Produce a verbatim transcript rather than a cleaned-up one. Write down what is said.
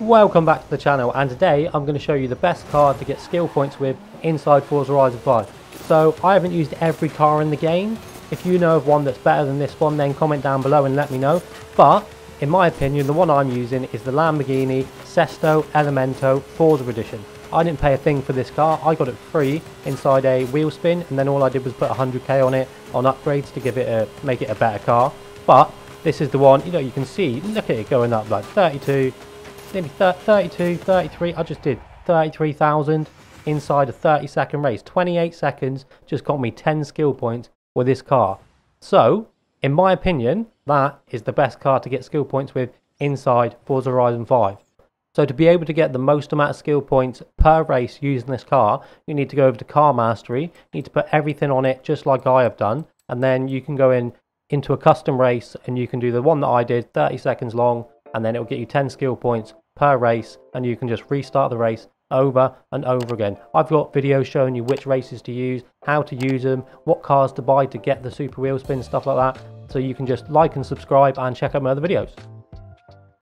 Welcome back to the channel, and today I'm going to show you the best car to get skill points with inside Forza Horizon five. So I haven't used every car in the game. If you know of one that's better than this one, then comment down below and let me know. But in my opinion, the one I'm using is the Lamborghini Sesto Elemento Forza Edition. I didn't pay a thing for this car. I got it free inside a wheel spin, and then all I did was put one hundred K on it on upgrades to give it a make it a better car. But this is the one, you know, you can see, look at it going up like thirty-two. Maybe thirty-two, thirty-three, I just did thirty-three thousand inside a thirty second race. twenty-eight seconds just got me ten skill points with this car. So, in my opinion, that is the best car to get skill points with inside Forza Horizon five. So to be able to get the most amount of skill points per race using this car, you need to go over to Car Mastery, you need to put everything on it just like I have done, and then you can go in into a custom race and you can do the one that I did, thirty seconds long, and then it will get you ten skill points per race, and you can just restart the race over and over again. I've got videos showing you which races to use, how to use them, what cars to buy to get the super wheel spin, stuff like that. So you can just like and subscribe and check out my other videos.